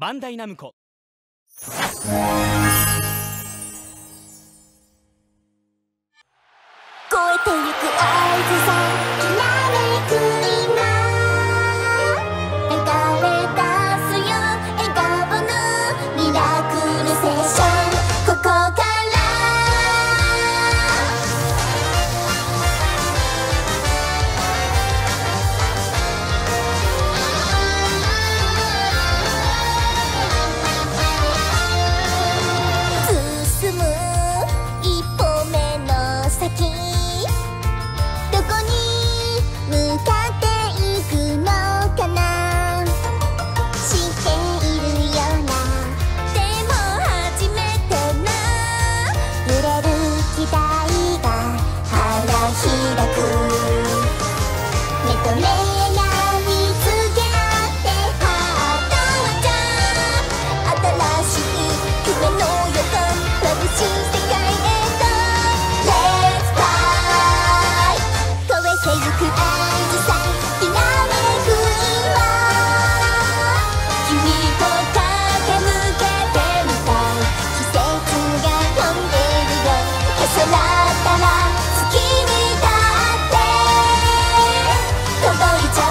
バンダイナムコ。届いちゃう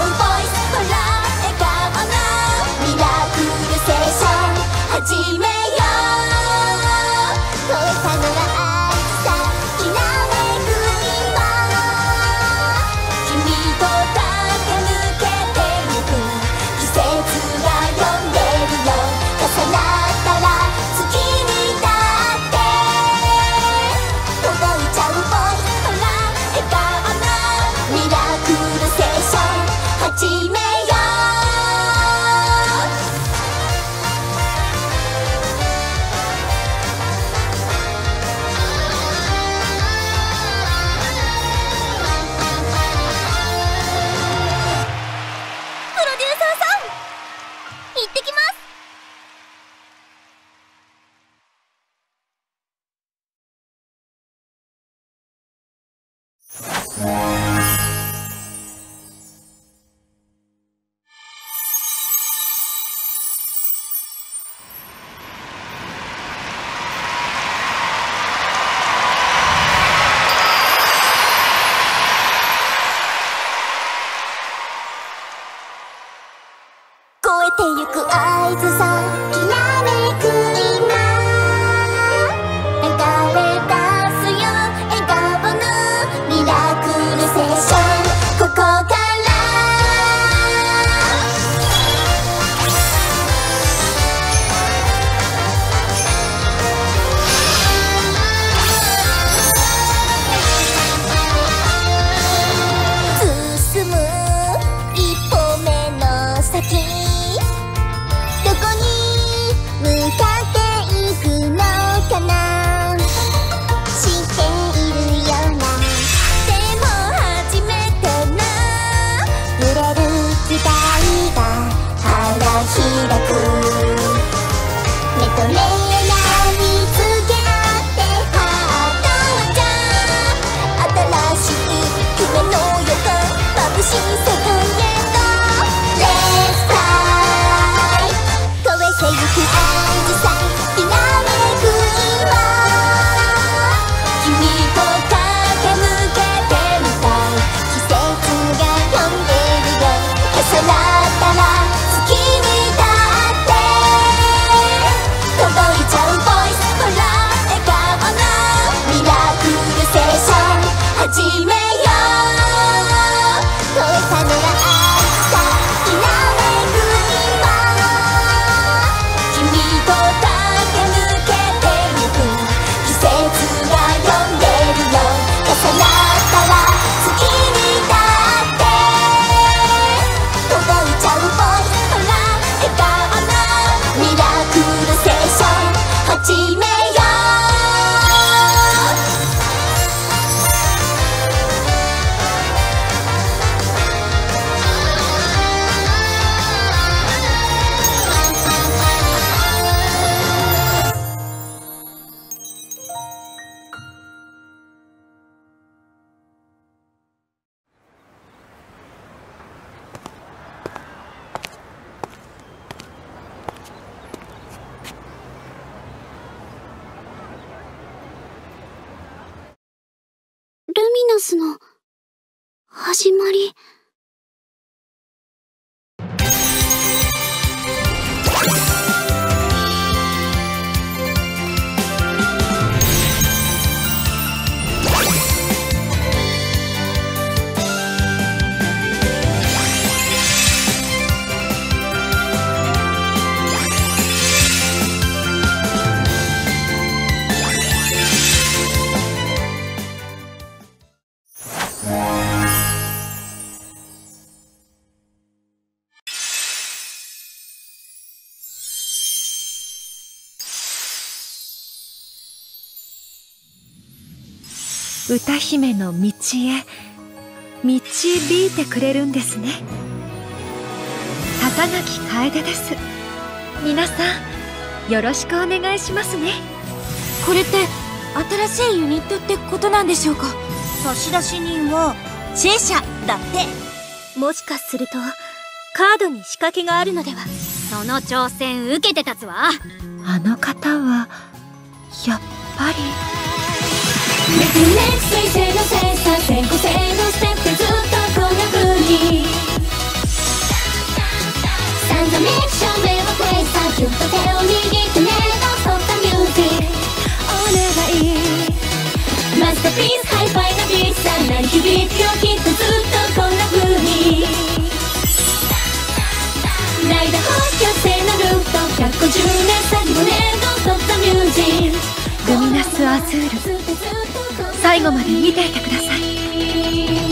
スの始まり。歌姫の道へ導いてくれるんですね。高垣楓です。皆さんよろしくお願いしますね。これって新しいユニットってことなんでしょうか？差出人はシェイシャだって。もしかするとカードに仕掛けがあるのでは？その挑戦受けてたつわ。あの方はやっぱり。熱烈水星の星座全個性のステップずっとこんな風にサンドミクション目をプレイさキュッと手を握ってねドンストップミュージックお願いマスターピースハイファイなビーツさ鳴り響くよきっとずっとこんな風にライダー北極星のループと150年先もねドンストップミュージックルミナスアズール、最後まで見ていてください。